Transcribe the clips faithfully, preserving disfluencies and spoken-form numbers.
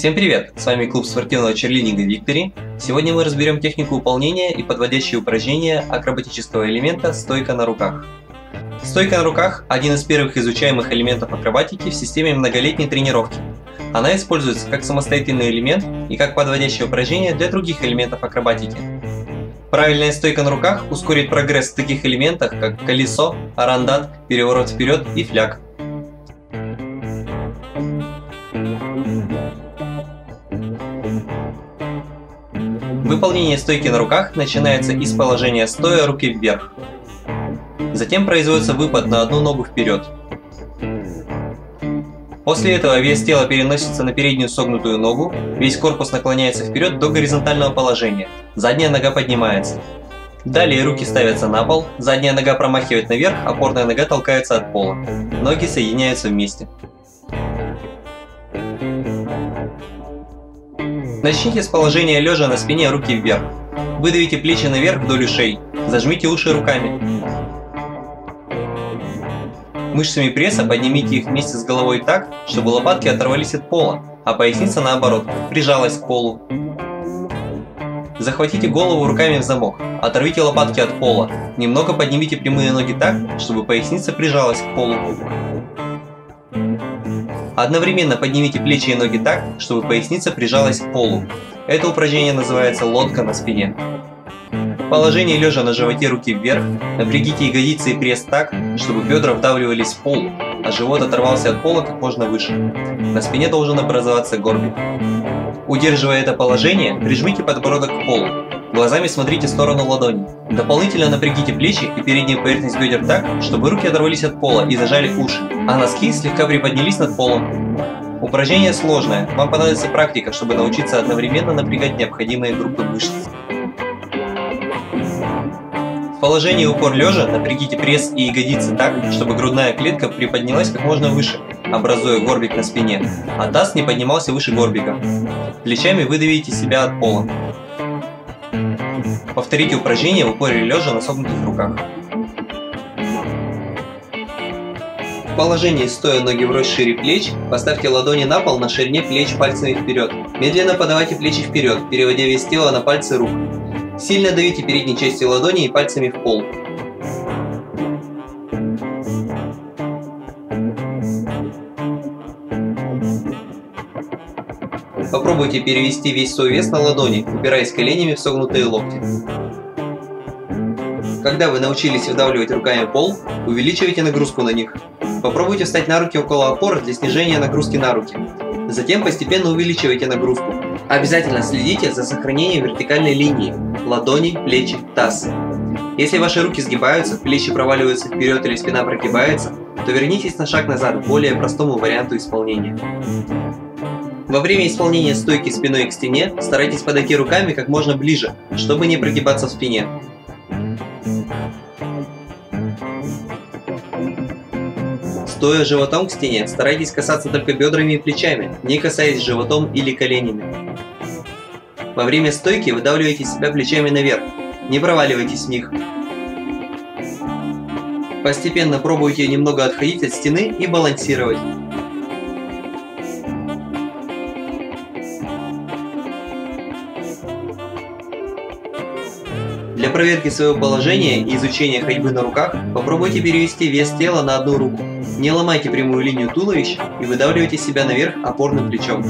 Всем привет! С вами клуб спортивного черлидинга Виктории. Сегодня мы разберем технику выполнения и подводящие упражнения акробатического элемента «Стойка на руках». Стойка на руках – один из первых изучаемых элементов акробатики в системе многолетней тренировки. Она используется как самостоятельный элемент и как подводящее упражнение для других элементов акробатики. Правильная стойка на руках ускорит прогресс в таких элементах, как колесо, арандат, переворот вперед и фляг. Выполнение стойки на руках начинается из положения стоя руки вверх. Затем производится выпад на одну ногу вперед. После этого вес тела переносится на переднюю согнутую ногу, весь корпус наклоняется вперед до горизонтального положения, задняя нога поднимается. Далее руки ставятся на пол, задняя нога промахивает наверх, опорная нога толкается от пола. Ноги соединяются вместе. Начните с положения лежа на спине, руки вверх. Выдавите плечи наверх вдоль ушей, зажмите уши руками. Мышцами пресса поднимите их вместе с головой так, чтобы лопатки оторвались от пола, а поясница наоборот, прижалась к полу. Захватите голову руками в замок, оторвите лопатки от пола, немного поднимите прямые ноги так, чтобы поясница прижалась к полу. Одновременно поднимите плечи и ноги так, чтобы поясница прижалась к полу. Это упражнение называется «Лодка на спине». Положение лежа на животе, руки вверх, напрягите ягодицы и пресс так, чтобы бедра вдавливались в пол, а живот оторвался от пола как можно выше. На спине должен образоваться горбик. Удерживая это положение, прижмите подбородок к полу. Глазами смотрите в сторону ладони. Дополнительно напрягите плечи и переднюю поверхность бедер так, чтобы руки оторвались от пола и зажали уши, а носки слегка приподнялись над полом. Упражнение сложное, вам понадобится практика, чтобы научиться одновременно напрягать необходимые группы мышц. В положении упор лежа напрягите пресс и ягодицы так, чтобы грудная клетка приподнялась как можно выше, образуя горбик на спине, а таз не поднимался выше горбика. Плечами выдавите себя от пола. Повторите упражнение в упоре лежа на согнутых руках. В положении стоя, ноги врозь шире плеч, поставьте ладони на пол на ширине плеч пальцами вперед. Медленно подавайте плечи вперед, переводя вес тела на пальцы рук. Сильно давите передней частью ладони и пальцами в пол. Попробуйте перевести весь свой вес на ладони, упираясь коленями в согнутые локти. Когда вы научились вдавливать руками пол, увеличивайте нагрузку на них. Попробуйте встать на руки около опор для снижения нагрузки на руки. Затем постепенно увеличивайте нагрузку. Обязательно следите за сохранением вертикальной линии – ладони, плечи, таз. Если ваши руки сгибаются, плечи проваливаются вперед или спина прогибается, то вернитесь на шаг назад к более простому варианту исполнения. Во время исполнения стойки спиной к стене старайтесь подойти руками как можно ближе, чтобы не прогибаться в спине. Стоя животом к стене, старайтесь касаться только бедрами и плечами, не касаясь животом или коленями. Во время стойки выдавливайте себя плечами наверх, не проваливайтесь в них. Постепенно пробуйте немного отходить от стены и балансировать. Для проверки своего положения и изучения ходьбы на руках попробуйте перевести вес тела на одну руку. Не ломайте прямую линию туловища и выдавливайте себя наверх опорным плечом.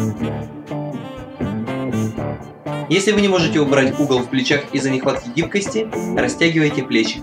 Если вы не можете убрать угол в плечах из-за нехватки гибкости, растягивайте плечи.